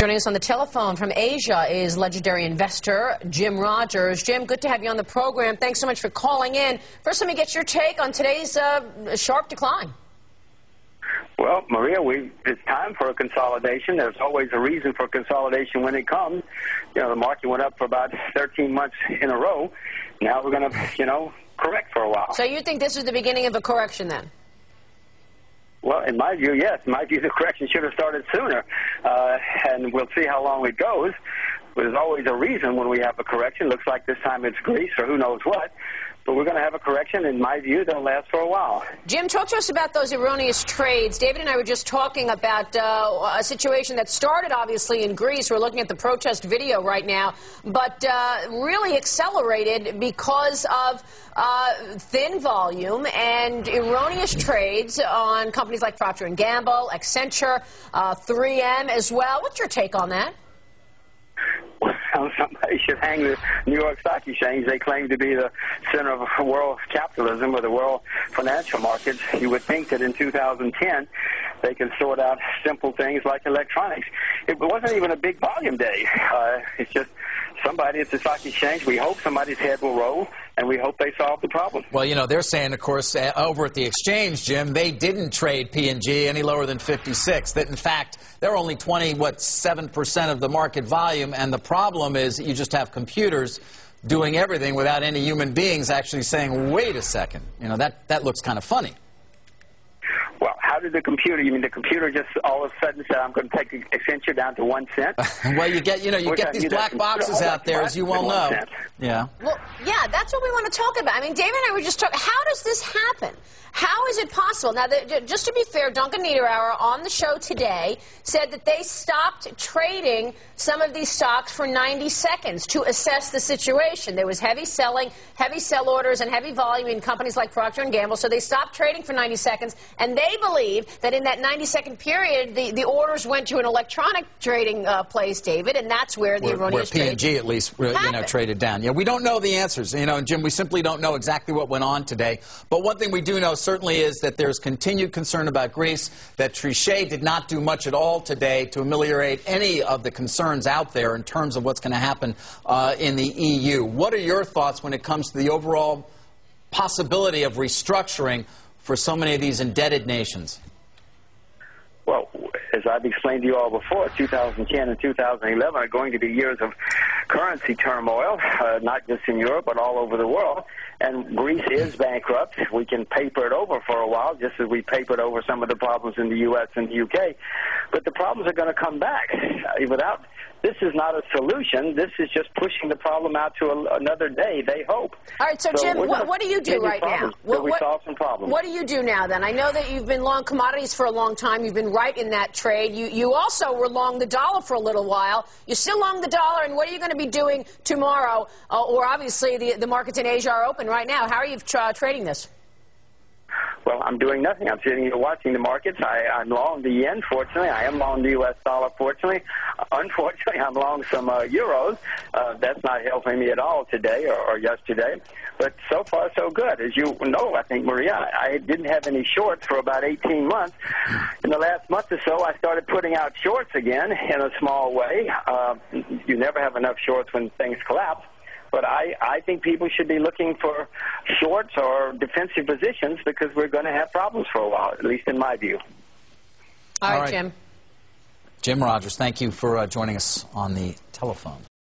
Joining us on the telephone from Asia is legendary investor Jim Rogers. Jim, good to have you on the program. Thanks so much for calling in. First, let me get your take on today's sharp decline. Well, Maria, it's time for a consolidation. There's always a reason for consolidation when it comes. You know, the market went up for about 13 months in a row. Now we're going to, correct for a while. So you think this is the beginning of a correction then? Well, in my view, yes. In my view, the correction should have started sooner, and we'll see how long it goes. But there's always a reason when we have a correction. Looks like this time it's Greece or who knows what. But we're going to have a correction, in my view, that'll last for a while. Jim, talk to us about those erroneous trades. David and I were just talking about a situation that started, obviously, in Greece. We're looking at the protest video right now, but really accelerated because of thin volume and erroneous trades on companies like Procter and Gamble, Accenture, 3M as well. What's your take on that? Somebody should hang the New York Stock Exchange. They claim to be the center of world capitalism or the world financial markets. You would think that in 2010 they can sort out simple things like electronics. It wasn't even a big volume day. It's just somebody at the stock exchange. We hope somebody's head will roll, and we hope they solve the problem. Well, you know, they're saying, of course, over at the exchange, Jim, they didn't trade P&G any lower than 56, that in fact, they're only 7% of the market volume, and the problem is you just have computers doing everything without any human beings actually saying, wait a second, you know, that looks kind of funny. Well, how did the computer, you mean the computer just all of a sudden said, I'm going to take Accenture down to 1 cent? Well, you get, you get these black boxes out there, as you well know. Yeah. Well, yeah, that's what we want to talk about. I mean, David and I were just talking, how does this happen? How is it possible? Now, just to be fair, Duncan Niederauer on the show today said that they stopped trading some of these stocks for 90 seconds to assess the situation. There was heavy selling, heavy sell orders, and heavy volume in companies like Procter and Gamble, so they stopped trading for 90 seconds, and they believe that in that 90-second period, the orders went to an electronic trading place, David, and that's where the erroneous trade happened. Where P&G, at least, traded down. Yeah, we don't know the answers, and Jim, we simply don't know exactly what went on today. But one thing we do know certainly is that there's continued concern about Greece, that Trichet did not do much at all today to ameliorate any of the concerns out there in terms of what's going to happen in the EU. What are your thoughts when it comes to the overall possibility of restructuring for so many of these indebted nations? Well, as I've explained to you all before, 2010 and 2011 are going to be years of currency turmoil, not just in Europe, but all over the world. And Greece is bankrupt. We can paper it over for a while, just as we papered over some of the problems in the U.S. and the U.K. But the problems are going to come back. This is not a solution. This is just pushing the problem out to another day, they hope. All right, so Jim, what do you do right now? We solve some problems. What do you do now, then? I know that you've been long commodities for a long time. You've been right in that trade. You also were long the dollar for a little while. You're still long the dollar, and what are you going to be doing tomorrow? Or obviously, the markets in Asia are open right now. How are you trading this? Well, I'm doing nothing. I'm sitting here watching the markets. I'm long the yen, fortunately. I am long the U.S. dollar, fortunately. Unfortunately, I'm long some euros. That's not helping me at all today or yesterday. But so far, so good. As you know, I think, Maria, I didn't have any shorts for about 18 months. In the last month or so, I started putting out shorts again in a small way. You never have enough shorts when things collapse. But I think people should be looking for shorts or defensive positions because we're going to have problems for a while, at least in my view. All right, Jim. Jim Rogers, thank you for joining us on the telephone.